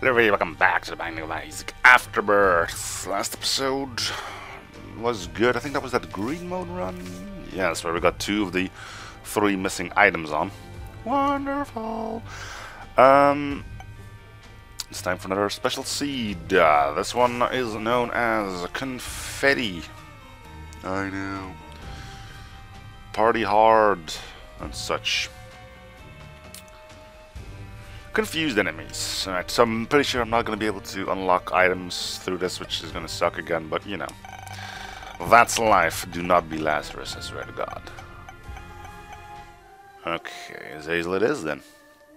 Hello everybody, welcome back to the Binding of Isaac Afterbirth. Last episode was good. I think that was that green mode run. Yeah, that's where we got 2 of the 3 missing items on. Wonderful. It's time for another special seed. This one is known as confetti. I know. Party hard and such. Confused enemies. Alright, so I'm pretty sure I'm not going to be able to unlock items through this, which is going to suck again, but you know. That's life. Do not be Lazarus, I swear to God. Okay, as hazel it is then.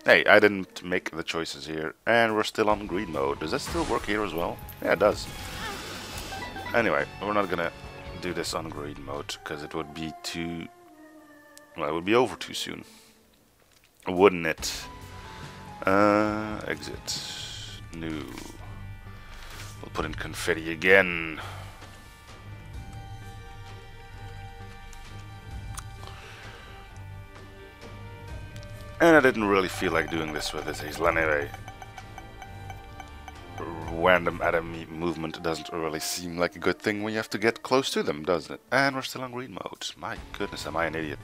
Hey, I didn't make the choices here, and we're still on green mode. Does that still work here as well? Yeah, it does. Anyway, we're not going to do this on green mode, because it would be too... well, it would be over too soon. Wouldn't it? Exit. No. We'll put in confetti again. And I didn't really feel like doing this with this hazel anyway. Random enemy movement doesn't really seem like a good thing when you have to get close to them, doesn't it? And we're still on green mode. My goodness, am I an idiot?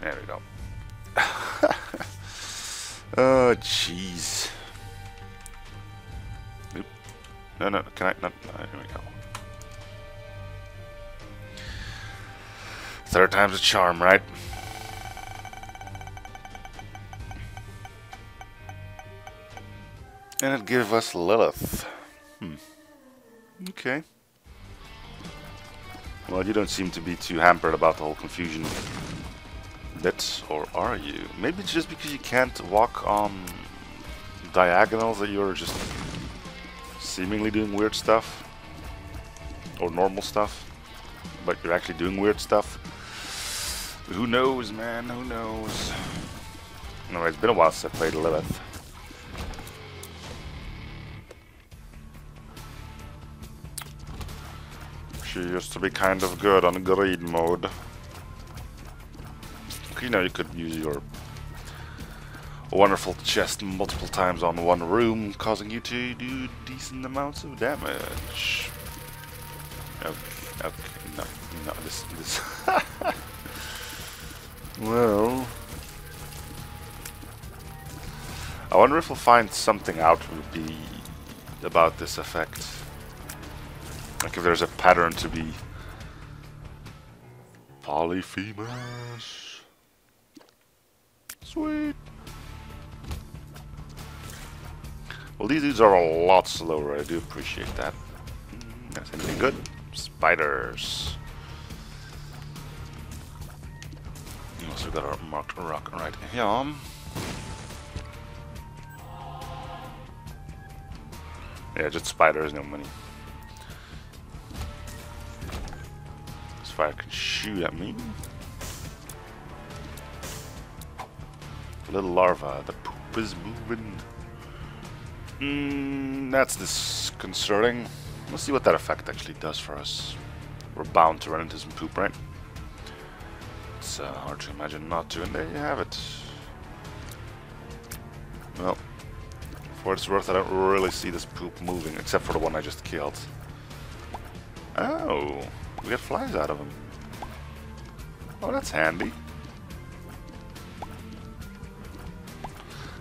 There we go. Oh, jeez. No, can I not? No, here we go. Third time's a charm, right? And it gives us Lilith. Okay. Well, you don't seem to be too hampered about the whole confusion. Bits, or are you? Maybe it's just because you can't walk on diagonals that you're just seemingly doing weird stuff or normal stuff, but you're actually doing weird stuff. Who knows, man? Who knows? Anyway, it's been a while since I played Lilith. She used to be kind of good on greed mode. You know, you could use your wonderful chest multiple times on one room, causing you to do decent amounts of damage. Okay, no, this. Well, I wonder if we'll find something out would be about this effect. Like if there's a pattern to be Polyphemus. Sweet. Well, these dudes are a lot slower. I do appreciate that. That's anything good. Spiders. We also got our marked rock right here. Yeah, just spiders, no money. This fire can shoot at me. Little larva, the poop is moving. That's disconcerting. Let's see what that effect actually does for us. We're bound to run into some poop, right? It's hard to imagine not to, and there you have it. Well, for what it's worth, I don't really see this poop moving, except for the one I just killed. Oh, we got flies out of him. Oh, that's handy.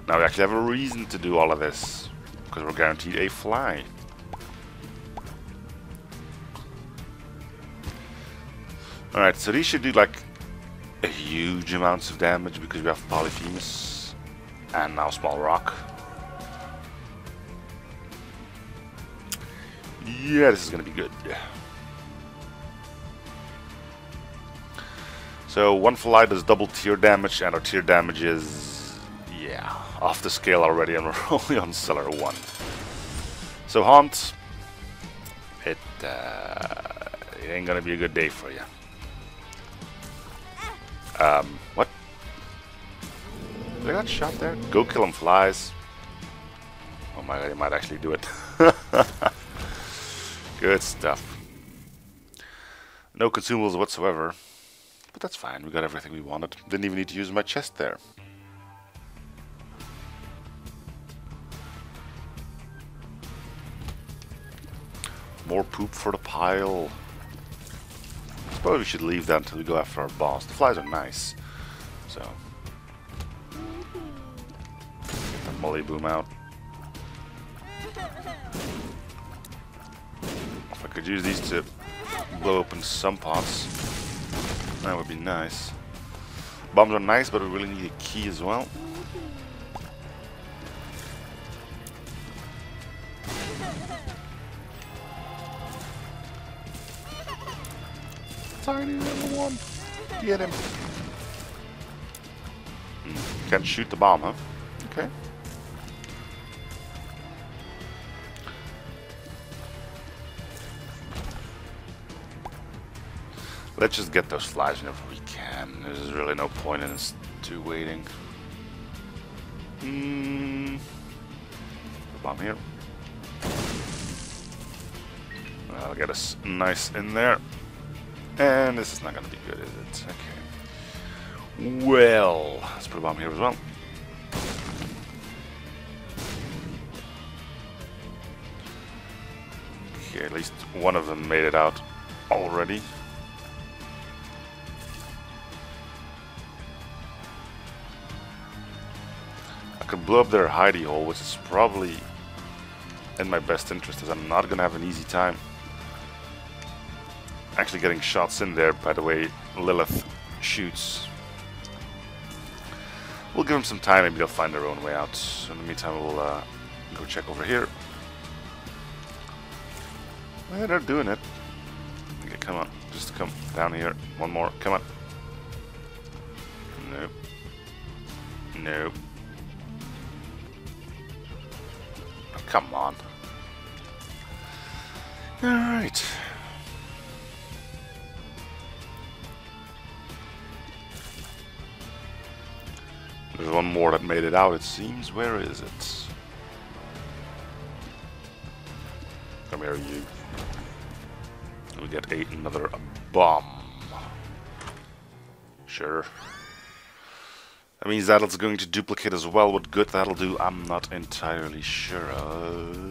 Now we actually have a reason to do all of this, because we're guaranteed a fly. Alright, so these should do like a huge amounts of damage because we have Polyphemus and now Small Rock. Yeah, this is gonna be good. So one fly does double tier damage, and our tier damage is... yeah, off the scale already, and we're only on Cellar 1. So Haunt, it ain't gonna be a good day for you. What? Did I got shot there? Go kill them flies. Oh my god, he might actually do it. Good stuff. No consumables whatsoever. But that's fine, we got everything we wanted. Didn't even need to use my chest there. More poop for the pile. I suppose we should leave that until we go after our boss. The flies are nice. So get the molly boom out. If I could use these to blow open some pots, that would be nice. Bombs are nice, but we really need a key as well. Tiny little one. Get him. Can't shoot the bomb, huh? Okay. Let's just get those flies in if we can. There's really no point in us two waiting. Bomb here. That'll get us nice in there. And this is not going to be good, is it? Okay. Well, let's put a bomb here as well. Okay, at least one of them made it out already. I could blow up their hidey hole, which is probably in my best interest, as I'm not going to have an easy time actually getting shots in there. By the way, Lilith shoots. We'll give them some time, maybe they'll find their own way out. So in the meantime, we'll go check over here. Yeah, they're doing it. Okay, come on, just come down here. One more, come on. Nope. Nope. Oh, come on. Alright. There's one more that made it out, it seems. Where is it? Come here, you. We get another bomb. Sure. That means that'll going to duplicate as well. What good that'll do, I'm not entirely sure.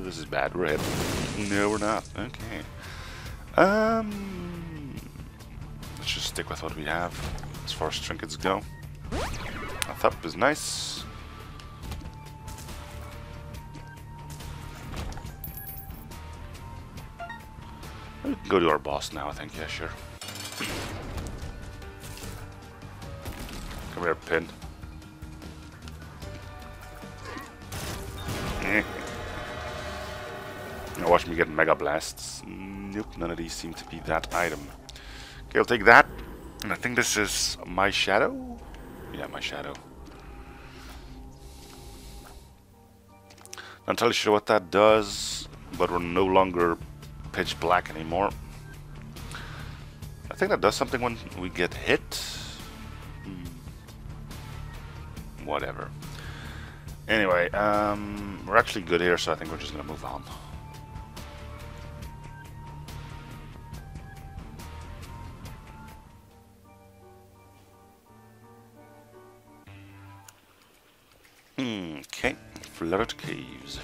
This is bad. We're hit. No, we're not. Okay. Let's just stick with what we have as far as trinkets go. A thump is nice. We can go to our boss now, I think. Yeah, sure. Come here, pin. Now watch me get mega blasts. Nope, none of these seem to be that item. Okay, I'll take that. And I think this is my shadow. Yeah, my shadow. Not entirely sure what that does, but we're no longer pitch black anymore. I think that does something when we get hit. Whatever. Anyway, we're actually good here, so I think we're just gonna move on. Okay, flooded caves.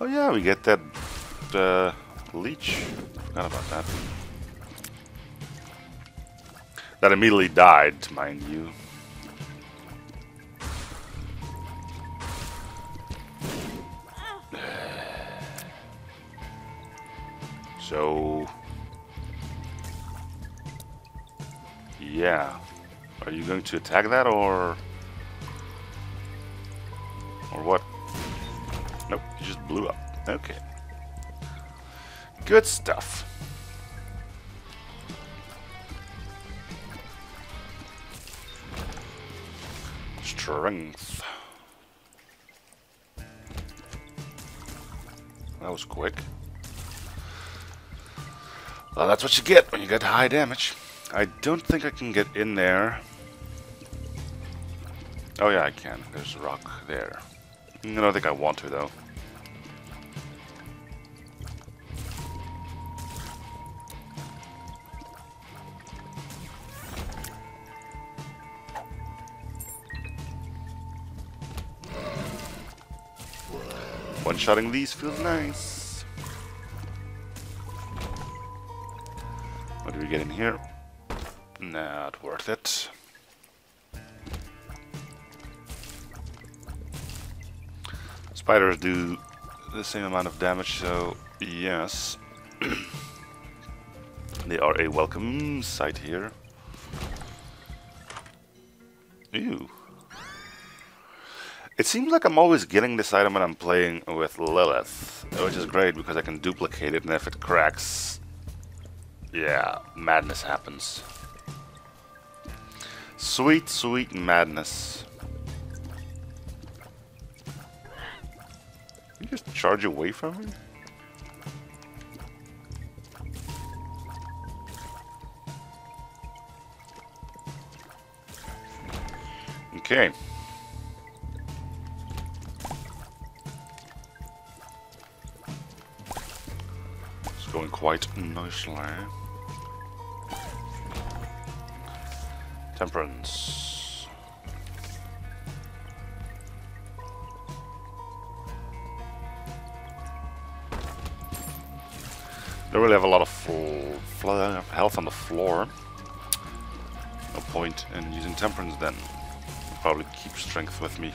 Oh yeah, we get that leech. Forgot about that. That immediately died, mind you. So. Yeah. Are you going to attack that or what? Nope, it just blew up. Okay. Good stuff. Strength. That was quick. Well, that's what you get when you get high damage. I don't think I can get in there. Oh yeah, I can. There's a rock there. I don't think I want to, though. One-shotting these feels nice. What do we get in here? Not worth it. Spiders do the same amount of damage, so yes. They are a welcome sight here. Ew. It seems like I'm always getting this item when I'm playing with Lilith, which is great because I can duplicate it, and if it cracks, yeah, madness happens. Sweet, sweet madness. You just charge away from me? Okay. It's going quite nicely. Temperance. Don't really have a lot of health on the floor. No point in using temperance then. Probably keep strength with me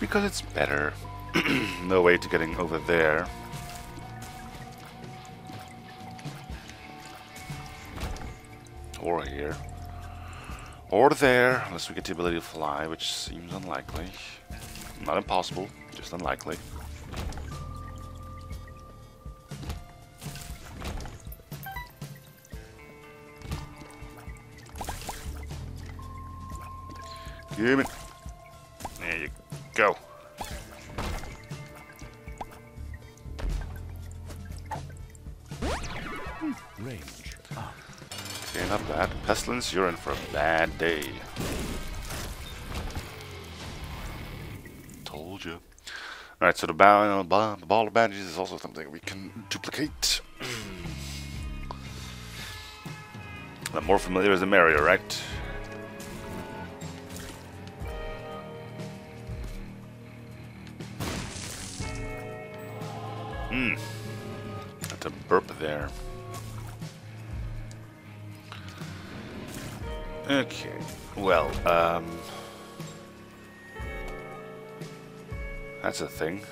because it's better. No way to getting over there. Or here. Or there, unless we get the ability to fly, which seems unlikely. Not impossible, just unlikely. Give it. There you go. Range. Okay, not bad. Pestilence, you're in for a bad day. Told you. Alright, so the ball of bandages is also something we can duplicate. The more familiar is the merrier, right? That's a burp there. Okay, well, that's a thing.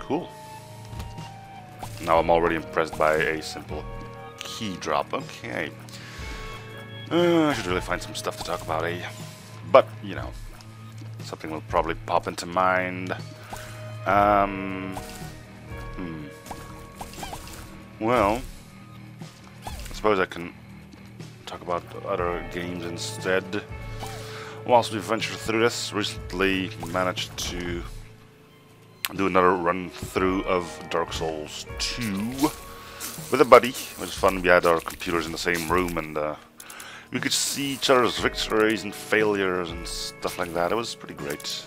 Cool. Now I'm already impressed by a simple key drop. Okay. I should really find some stuff to talk about, eh? But, you know, something will probably pop into mind. Well, I suppose I can talk about other games instead. Whilst we venture through this, recently managed to do another run-through of Dark Souls 2 with a buddy. It was fun. We had our computers in the same room and... we could see each other's victories and failures and stuff like that. It was pretty great.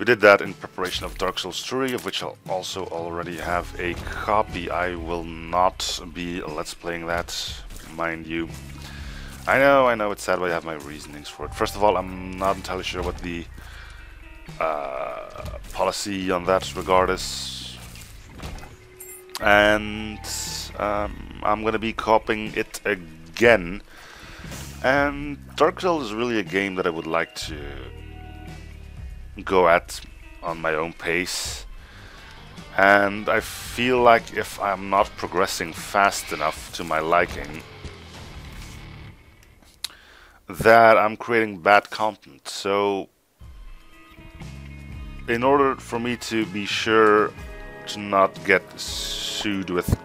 We did that in preparation of Dark Souls 3, of which I'll also already have a copy. I will not be let's playing that, mind you. I know, it's sad, but I have my reasonings for it. First of all, I'm not entirely sure what the policy on that regard is. And I'm gonna be copying it again. And Dark Souls is really a game that I would like to go at on my own pace. And I feel like if I'm not progressing fast enough to my liking, that I'm creating bad content. So, in order for me to be sure to not get sued with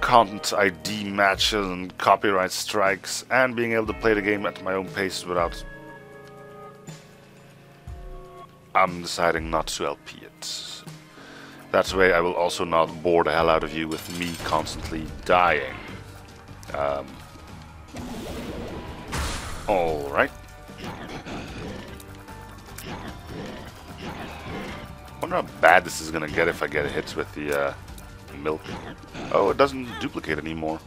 content ID matches and copyright strikes, and being able to play the game at my own pace without... I'm deciding not to LP it. That way I will also not bore the hell out of you with me constantly dying. Alright. Wonder how bad this is gonna get if I get hit with the milk. Oh, it doesn't duplicate anymore.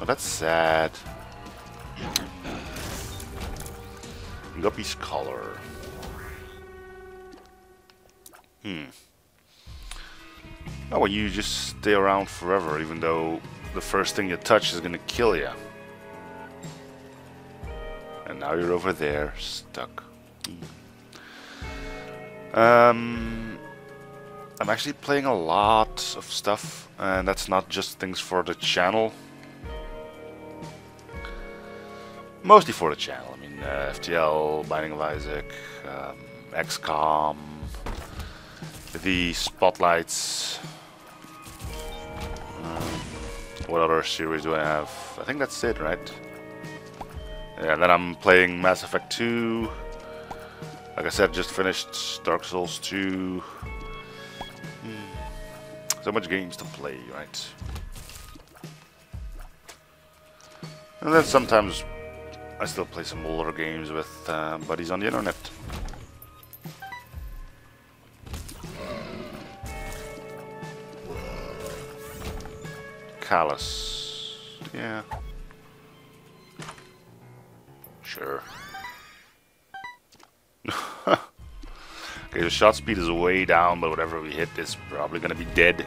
Oh, that's sad. Guppy's collar. Oh, well, you just stay around forever, even though the first thing you touch is gonna kill you. And now you're over there, stuck. I'm actually playing a lot of stuff, and that's not just things for the channel. Mostly for the channel. I mean, FTL, Binding of Isaac, XCOM, the Spotlights. What other series do I have? I think that's it, right? Yeah, and then I'm playing Mass Effect 2. Like I said, just finished Dark Souls 2. So much games to play, right? And then sometimes I still play some older games with buddies on the internet. Callus. Yeah. Sure. Okay, the shot speed is way down, but whatever we hit is probably gonna be dead.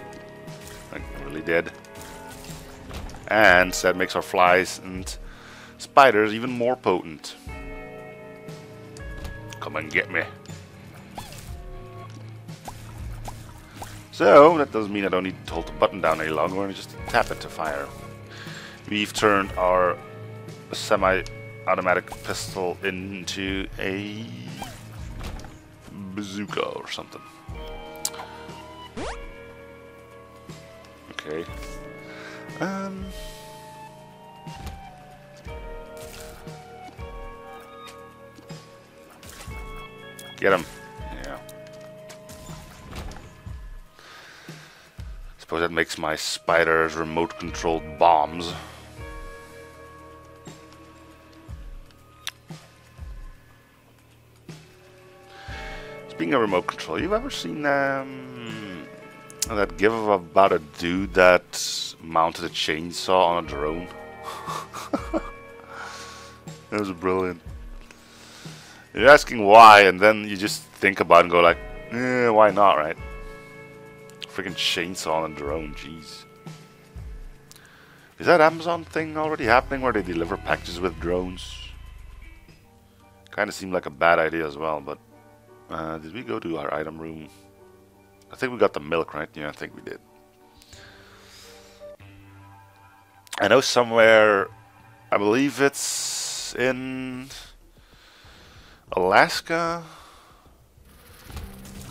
Like, really dead. And that makes our flies and spiders even more potent. Come and get me. So that doesn't mean I don't need to hold the button down any longer and just tap it to fire. We've turned our semi-automatic pistol into a bazooka or something. Okay. Get him. Yeah. Suppose that makes my spiders remote-controlled bombs. Speaking of remote control, you've ever seen that gif about a dude that mounted a chainsaw on a drone? That was brilliant. You're asking why, and then you just think about it and go like, eh, why not, right? Freaking chainsaw on a drone, jeez. Is that Amazon thing already happening where they deliver packages with drones? Kind of seemed like a bad idea as well, but... did we go to our item room? I think we got the milk, right? Yeah, I think we did. I know somewhere... I believe it's in... Alaska?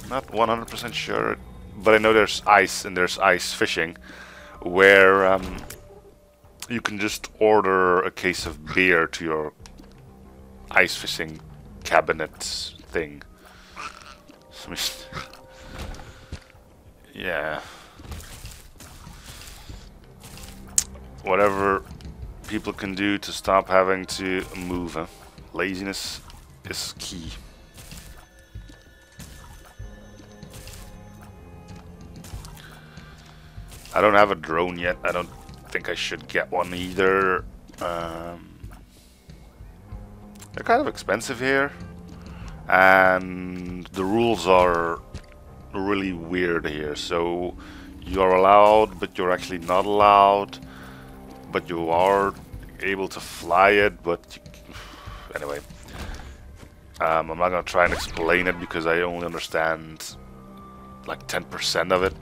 Not 100% sure, but I know there's ice and there's ice fishing where you can just order a case of beer to your ice fishing cabinet thing. Yeah. Whatever people can do to stop having to move, huh? Laziness is key. I don't have a drone yet. I don't think I should get one either. They're kind of expensive here, and the rules are really weird here. So you're allowed, but you're actually not allowed, but you are able to fly it, but you... Anyway, I'm not gonna try and explain it because I only understand like 10% of it.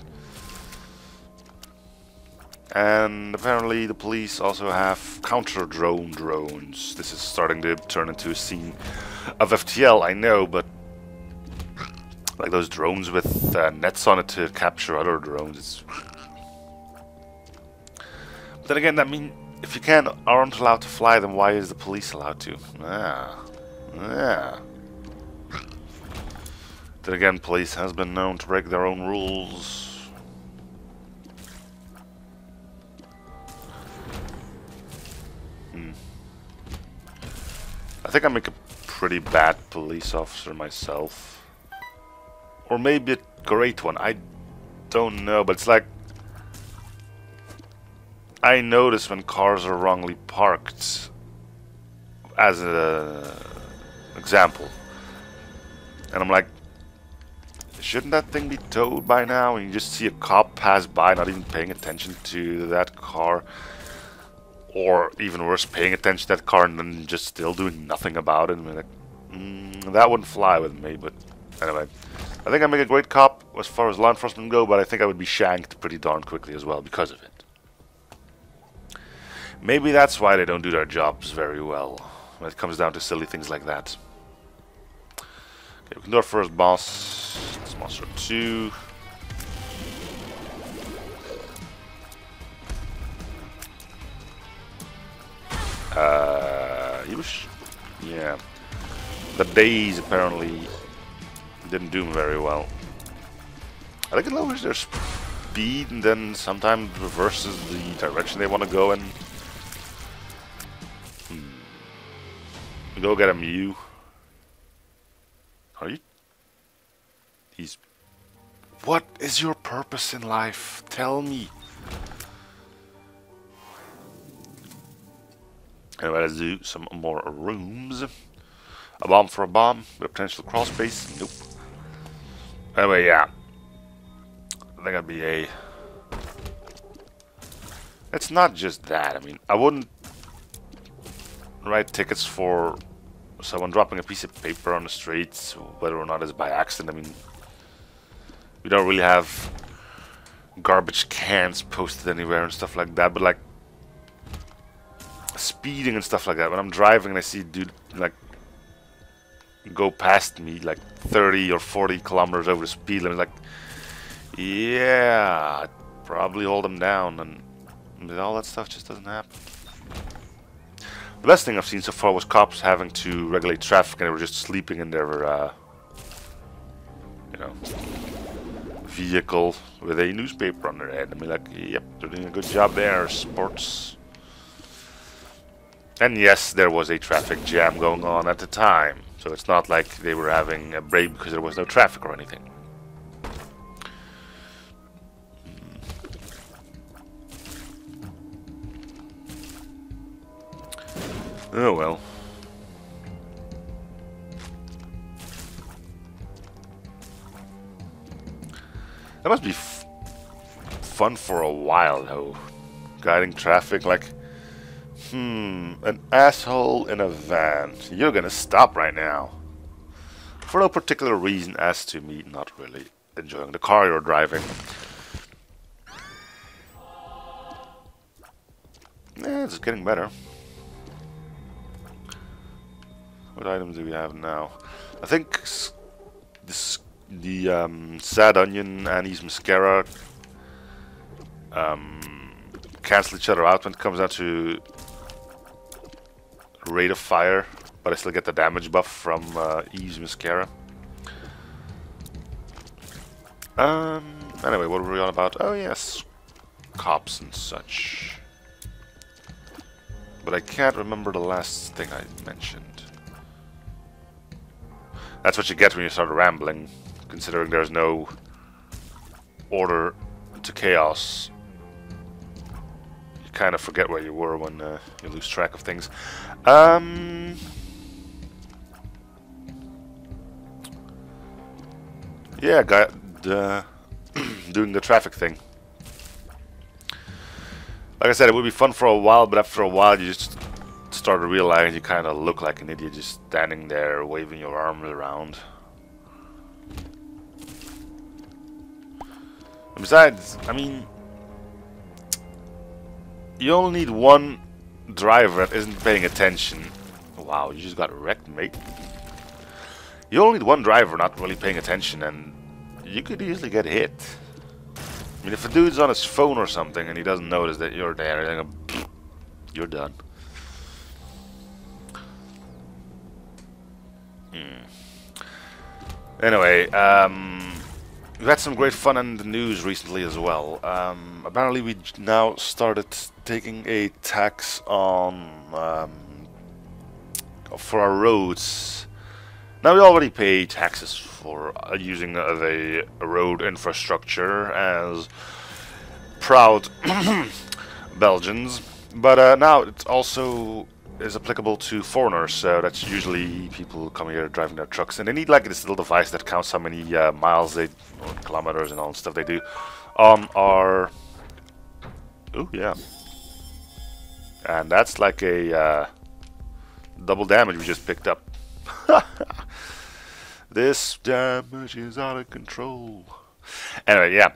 And apparently the police also have counter-drone drones. This is starting to turn into a scene of FTL, I know, but like those drones with nets on it to capture other drones. It's... But then again, I mean, if you aren't allowed to fly, then why is the police allowed to? Ah. Yeah. Then again, police has been known to break their own rules. I think I make a pretty bad police officer myself. Or maybe a great one, I don't know, but it's like... I notice when cars are wrongly parked, as an example. And I'm like, shouldn't that thing be towed by now? And you just see a cop pass by, not even paying attention to that car. Or even worse, paying attention to that car and then just still doing nothing about it. And like, that wouldn't fly with me, but anyway. I think I make a great cop as far as law enforcement go, but I think I would be shanked pretty darn quickly as well because of it. Maybe that's why they don't do their jobs very well, when it comes down to silly things like that. Okay, we can do our first boss. It's Monster 2. Yeah. The days apparently didn't do very well. I think it lowers their speed and then sometimes reverses the direction they want to go in. Go get a Mew. Are you? He's... What is your purpose in life? Tell me. Anyway, let's do some more rooms. A bomb for a bomb. With a potential crawl space. Nope. Anyway, yeah. I think I'd be a... It's not just that. I mean, I wouldn't write tickets for someone dropping a piece of paper on the streets, whether or not it's by accident. I mean, we don't really have garbage cans posted anywhere and stuff like that, but like speeding and stuff like that. When I'm driving and I see a dude like go past me like 30 or 40 kilometers over the speed limit, like, yeah, I'd probably hold them down, and all that stuff just doesn't happen. The best thing I've seen so far was cops having to regulate traffic and they were just sleeping in their, you know, vehicle with a newspaper on their head. I mean, like, yep, they're doing a good job there, sports. And yes, there was a traffic jam going on at the time. So it's not like they were having a break because there was no traffic or anything. Oh well. That must be fun for a while though. Guiding traffic like... an asshole in a van. You're gonna stop right now. For no particular reason as to me not really enjoying the car you're driving. Yeah, it's getting better. What items do we have now? I think the Sad Onion and Annie's Mascara cancel each other out when it comes down to rate of fire, but I still get the damage buff from Eve's Mascara. Anyway, what were we on about? Oh yes, cops and such. But I can't remember the last thing I mentioned. That's what you get when you start rambling, considering there's no order to chaos. You kind of forget where you were when you lose track of things. Yeah, doing the traffic thing. Like I said, it would be fun for a while, but after a while you just started realizing you kind of look like an idiot just standing there waving your arms around. And besides, I mean, you only need one driver that isn't paying attention. Wow, you just got wrecked, mate. You only need one driver not really paying attention and you could easily get hit. I mean, if a dude's on his phone or something and he doesn't notice that you're there, you're done. Anyway, we've had some great fun in the news recently as well. Apparently we now started taking a tax on for our roads Now, we already pay taxes for using the road infrastructure as proud Belgians, but now it also is applicable to foreigners, so that's usually people coming here driving their trucks, and they need like this little device that counts how many miles they, or kilometers and all the stuff they do on our... Ooh, yeah. And that's like a double damage we just picked up. This damage is out of control. Anyway, yeah.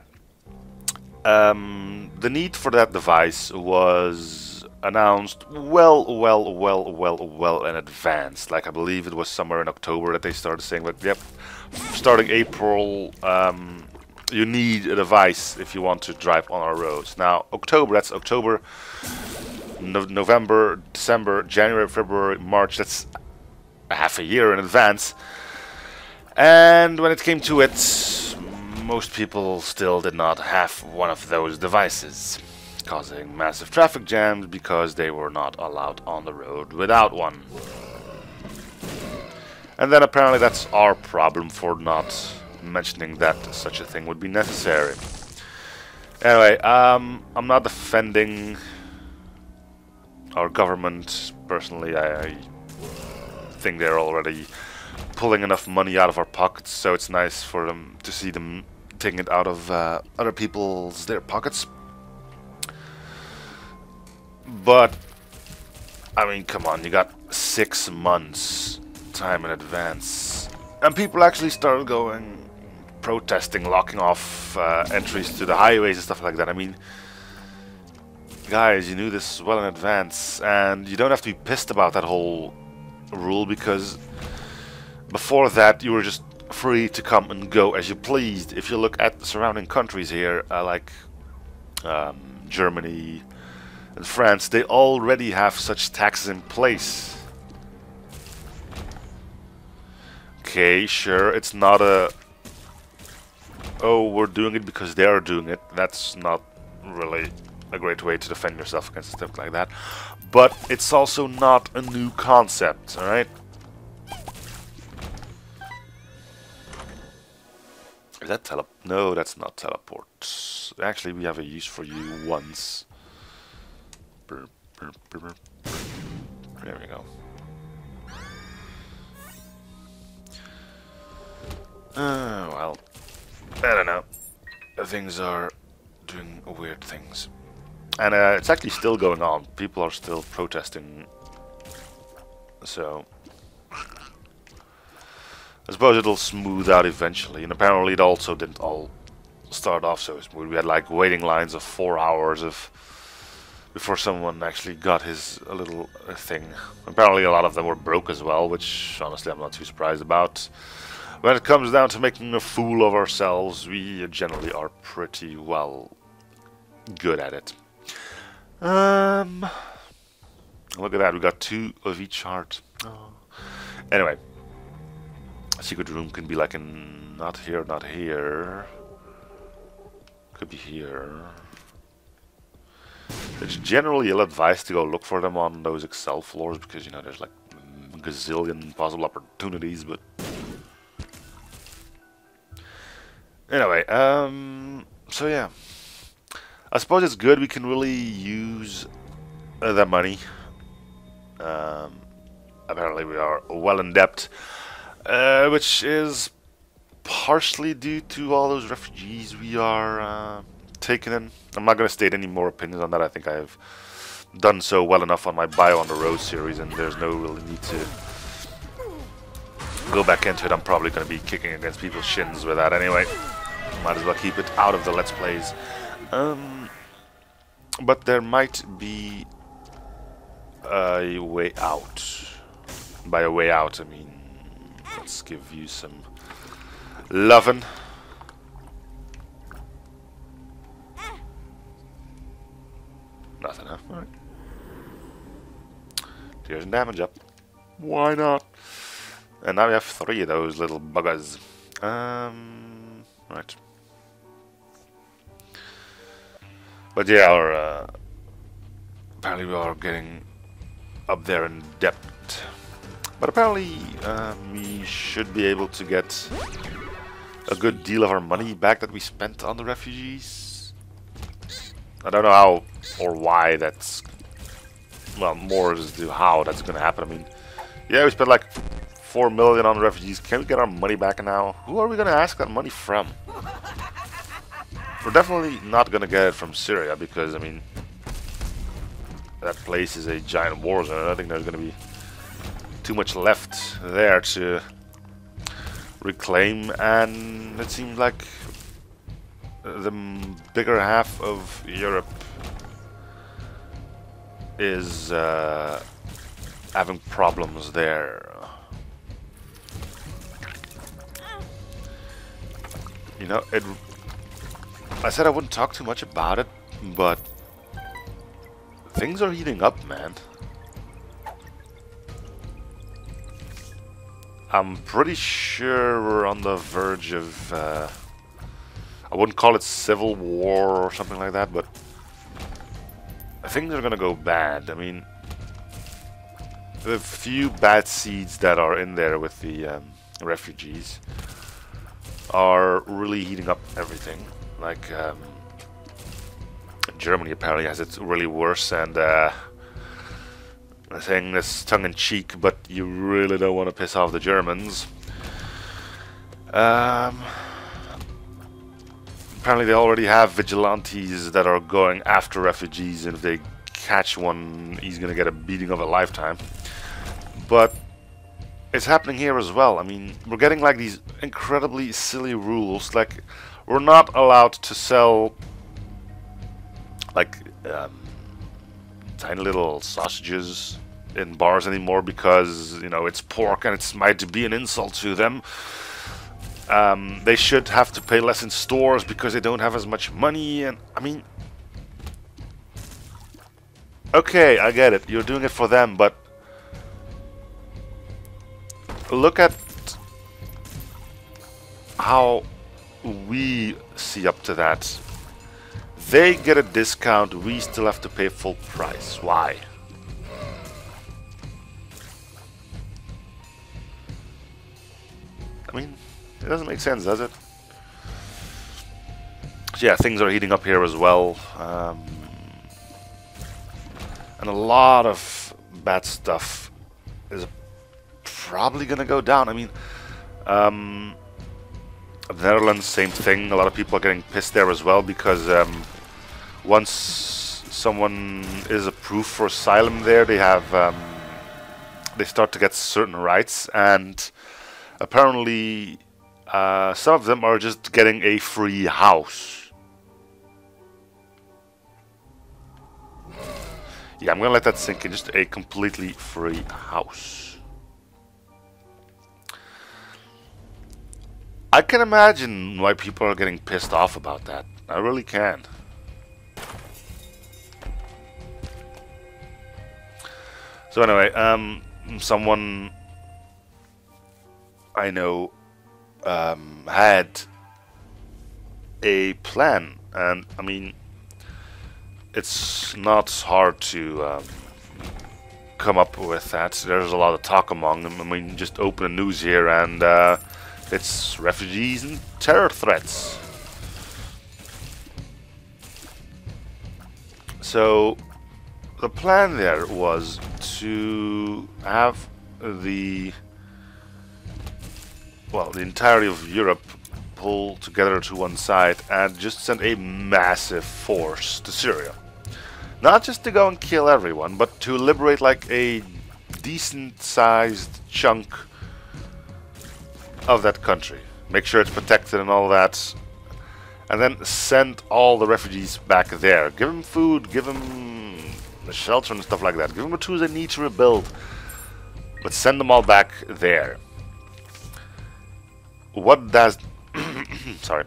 The need for that device was announced well in advance. Like, I believe it was somewhere in October that they started saying, like, yep, starting April, you need a device if you want to drive on our roads. Now, October, that's October, November, December, January, February, March, that's half a year in advance. And when it came to it, most people still did not have one of those devices, causing massive traffic jams because they were not allowed on the road without one. And then apparently that's our problem for not mentioning that such a thing would be necessary. Anyway, I'm not defending our government personally. I think they're already pulling enough money out of our pockets, so it's nice for them to see them taking it out of other people's pockets. But I mean, come on, you got 6 months time in advance, and people actually started going protesting, locking off entries to the highways and stuff like that. I mean, guys, you knew this well in advance, and you don't have to be pissed about that whole rule, because before that you were just free to come and go as you pleased. If you look at the surrounding countries here, like Germany and France, they already have such taxes in place. Okay, sure, it's not a, oh, we're doing it because they are doing it. That's not really a great way to defend yourself against stuff like that. But it's also not a new concept, alright? Is that teleport? No, that's not teleport. Actually, we have a use for you once. There we go. Well, I don't know. Things are doing weird things. And it's actually still going on. People are still protesting. So I suppose it'll smooth out eventually. And apparently it also didn't all start off so smooth. We had like waiting lines of 4 hours of before someone actually got his little thing. Apparently a lot of them were broke as well, which honestly I'm not too surprised about. When it comes down to making a fool of ourselves, we generally are pretty well good at it. Look at that, we got 2 of each heart. Oh. Anyway, a secret room can be like in not here, not here. Could be here. It's generally ill advised to go look for them on those Excel floors, because you know there's like a gazillion possible opportunities, but anyway, so yeah, I suppose it's good we can really use that money. Apparently we are well in debt, which is partially due to all those refugees we are taking in. I'm not going to state any more opinions on that. I think I've done so well enough on my Bio on the Road series, and there's no really need to go back into it. I'm probably going to be kicking against people's shins with that anyway. Might as well keep it out of the Let's Plays. But there might be a way out. By a way out, I mean, let's give you some lovin'. Nothing, huh? Alright. Tears and damage up. Why not? And now we have 3 of those little buggers. Right. But yeah, our, apparently we are getting up there in debt. But apparently we should be able to get a good deal of our money back that we spent on the refugees. I don't know how or why that's... well, more is to how that's gonna happen. I mean, yeah, we spent like 4 million on the refugees. Can we get our money back now? Who are we gonna ask that money from? We're definitely not gonna get it from Syria because, I mean, that place is a giant war zone. I don't think there's gonna be too much left there to reclaim, and it seems like the bigger half of Europe is having problems there. You know, I said I wouldn't talk too much about it, but things are heating up, man. I'm pretty sure we're on the verge of, I wouldn't call it civil war or something like that, but things are gonna go bad. I mean, the few bad seeds that are in there with the refugees are really heating up everything. Like, Germany apparently has it really worse, and I'm saying this tongue-in-cheek, but you really don't want to piss off the Germans. Apparently they already have vigilantes that are going after refugees, and if they catch one, he's gonna get a beating of a lifetime. But it's happening here as well. I mean, we're getting like these incredibly silly rules, like we're not allowed to sell like tiny little sausages in bars anymore because, you know, it's pork and it might be an insult to them. They should have to pay less in stores because they don't have as much money, and I mean, okay, I get it, you're doing it for them, but look at how we see up to that. They get a discount, we still have to pay full price. Why? I mean, it doesn't make sense, does it? So yeah, things are heating up here as well. And a lot of bad stuff is probably gonna go down. I mean, the Netherlands, same thing. A lot of people are getting pissed there as well because once someone is approved for asylum there, they have they start to get certain rights, and apparently some of them are just getting a free house. Yeah, I'm gonna let that sink in. Just a completely free house. I can imagine why people are getting pissed off about that. I really can. So anyway, someone I know had a plan, and I mean, it's not hard to come up with that. There's a lot of talk among them. I mean, just open the news here, and it's refugees and terror threats. So the plan there was to have the, well, the entirety of Europe pull together to one side and just send a massive force to Syria. Not just to go and kill everyone, but to liberate like a decent sized chunk of that country. Make sure it's protected and all that. And then send all the refugees back there. Give them food, give them shelter and stuff like that. Give them the tools they need to rebuild. But send them all back there. What does sorry,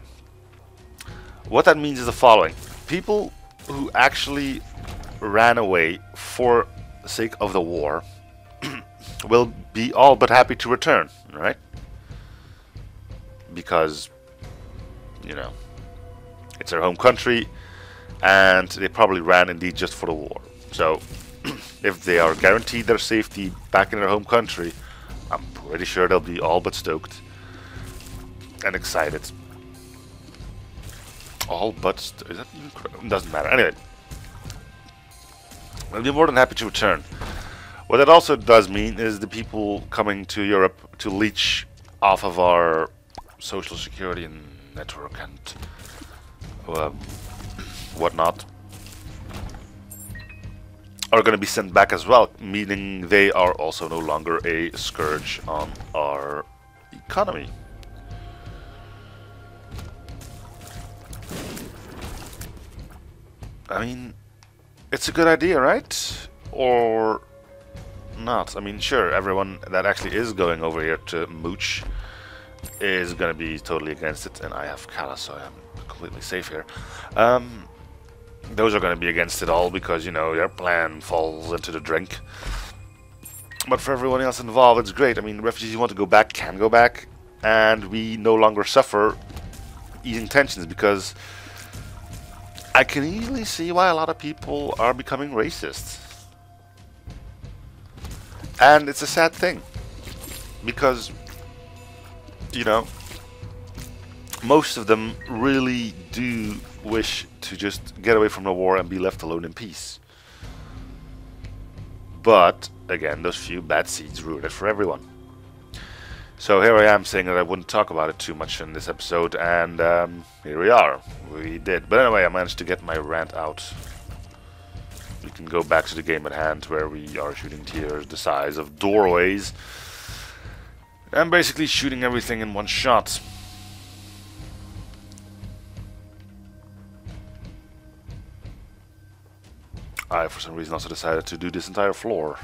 what that means is the following: people who actually ran away for the sake of the war will be all but happy to return, right? Because, you know, it's their home country and they probably ran indeed just for the war. So if they are guaranteed their safety back in their home country, Pretty sure they'll be all but stoked and excited. All but is that even correct? Doesn't matter. Anyway, I'll be more than happy to return. What that also does mean is the people coming to Europe to leech off of our social security and network and whatnot are going to be sent back as well, meaning they are also no longer a scourge on our economy. I mean, it's a good idea, right? Or not. I mean, sure, everyone that actually is going over here to mooch is going to be totally against it, and I have Kala, so I'm completely safe here. Those are going to be against it all because, you know, their plan falls into the drink. But for everyone else involved, it's great. I mean, refugees who want to go back can go back, and we no longer suffer easing tensions because I can easily see why a lot of people are becoming racist. And it's a sad thing because, you know, most of them really do wish to just get away from the war and be left alone in peace. But again, those few bad seeds ruin it for everyone. So here I am saying that I wouldn't talk about it too much in this episode, and here we are. We did. But anyway, I managed to get my rant out. We can go back to the game at hand where we are shooting tiers the size of doorways. And basically shooting everything in one shot. I, for some reason, also decided to do this entire floor.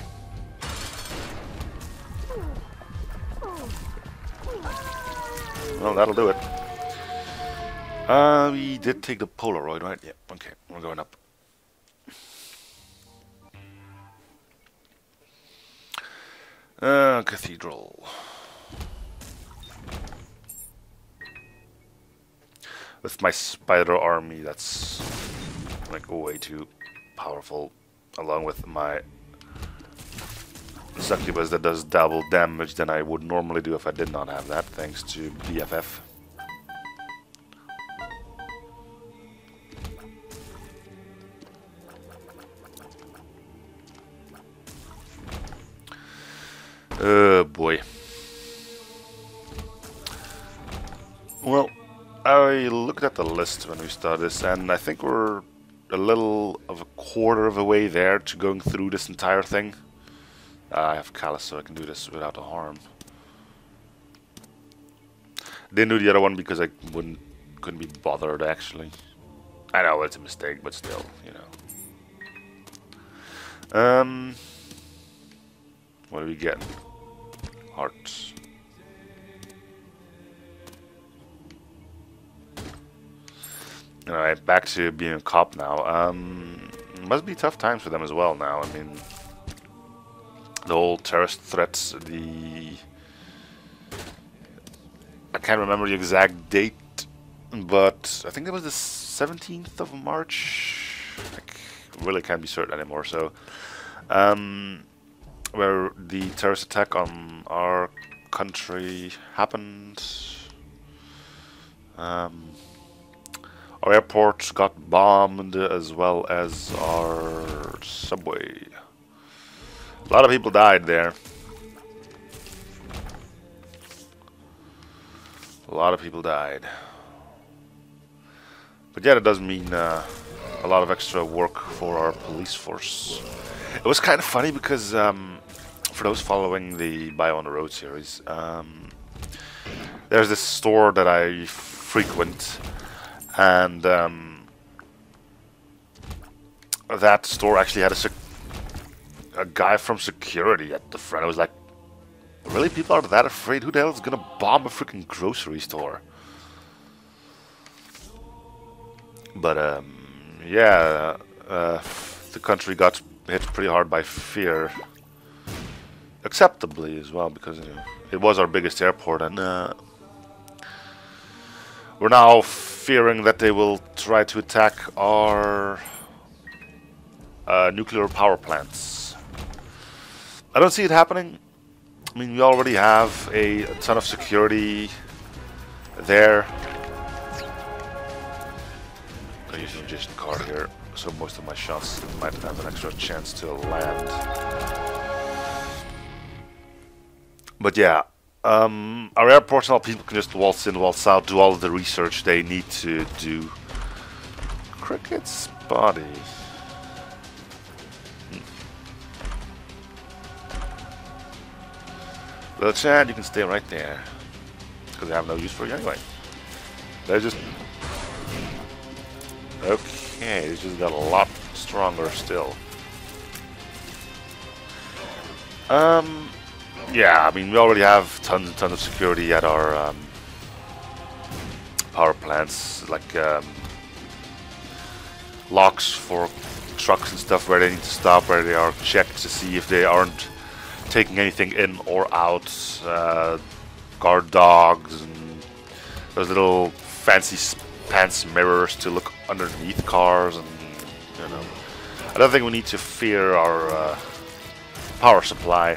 Well, that'll do it. We did take the Polaroid, right? Yeah, okay, we're going up. Cathedral. With my spider army, that's like way too powerful. Along with my succubus that does double damage than I would normally do if I did not have that, thanks to BFF. Oh boy. Well, I looked at the list when we started this, and I think we're a little of a quarter of a way there to going through this entire thing. I have Callus, so I can do this without a harm. Didn't do the other one because I couldn't be bothered, actually. I know it's a mistake, but still, you know. What do we get? Hearts. Alright, back to being a cop now. Must be tough times for them as well now, I mean. The whole terrorist threats, I can't remember the exact date, but I think it was the 17th of March. I really can't be certain anymore, so where the terrorist attack on our country happened. Our airport got bombed as well as our subway. A lot of people died there. A lot of people died. But yeah, that does mean a lot of extra work for our police force. It was kind of funny because for those following the Bio on the Road series, there's this store that I frequent, and that store actually had a guy from security at the front. I was like, really? People are that afraid? Who the hell is gonna bomb a freaking grocery store? But yeah, the country got hit pretty hard by fear, acceptably as well, because it was our biggest airport, and we're now fearing that they will try to attack our nuclear power plants. I don't see it happening, I mean, we already have a ton of security there. I'm using just the card here, so most of my shots might have an extra chance to land. But yeah, our air personnel people can just waltz in, waltz out, do all of the research they need to do. Cricket's body. Well, Chad, you can stay right there, because I have no use for you anyway. They just... okay, they just got a lot stronger still. Yeah, I mean, we already have tons and tons of security at our power plants, like locks for trucks and stuff where they need to stop, where they are checked to see if they aren't taking anything in or out, guard dogs, and those little fancy pants mirrors to look underneath cars, and you know, I don't think we need to fear our power supply.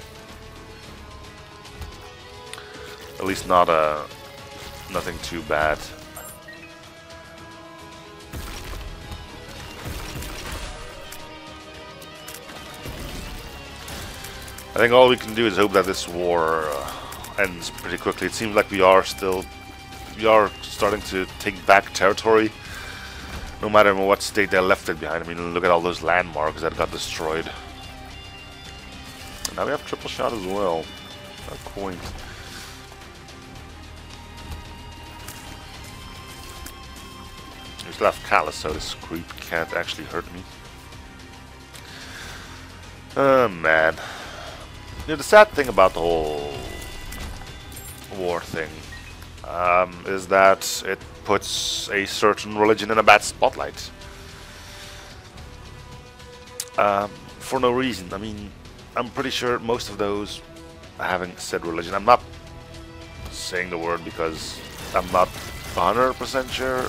At least not nothing too bad. I think all we can do is hope that this war ends pretty quickly. It seems like we are starting to take back territory, no matter in what state they left it behind. I mean, look at all those landmarks that got destroyed. And now we have triple shot as well. How quaint. We still have Callus, so this creep can't actually hurt me. Oh man. You know, the sad thing about the whole war thing is that it puts a certain religion in a bad spotlight. For no reason. I mean, I'm pretty sure most of those having said religion, I'm not saying the word because I'm not 100% sure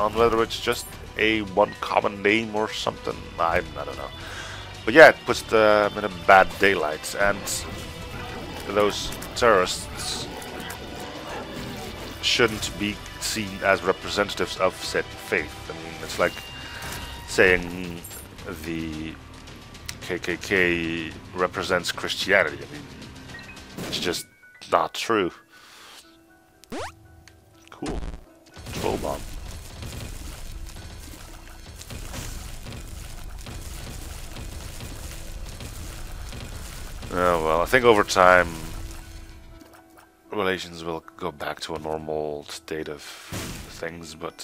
on whether it's just a one common name or something. I don't know. But yeah, it puts them in a bad daylight, and those terrorists shouldn't be seen as representatives of said faith. I mean, it's like saying the KKK represents Christianity. I mean, it's just not true. Cool. Troll bomb. Oh well, I think over time relations will go back to a normal state of things, but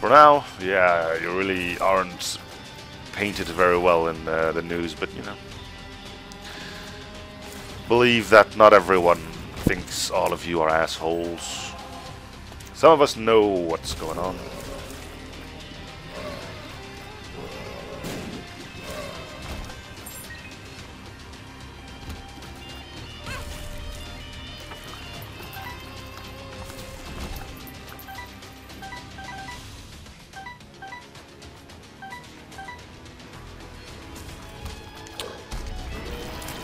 for now, yeah, you really aren't painted very well in the news, but you know, believe that not everyone thinks all of you are assholes. Some of us know what's going on.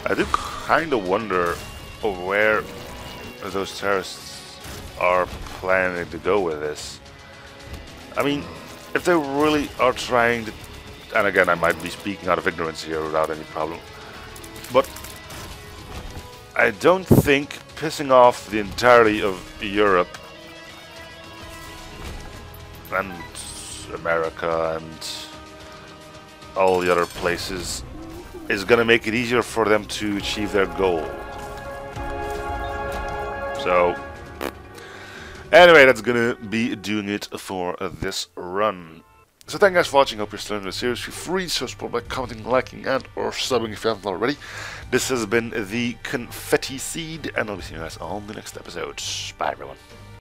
I do kind of wonder where those terrorists are planning to go with this. I mean, if they really are trying to... and again, I might be speaking out of ignorance here without any problem. But I don't think pissing off the entirety of Europe and America and all the other places is going to make it easier for them to achieve their goal. So, anyway, that's going to be doing it for this run. So thank you guys for watching, hope you're still enjoying the series. Feel free to subscribe by commenting, liking, and or subbing if you haven't already. This has been the Confetti Seed, and I'll be seeing you guys on the next episode. Bye everyone.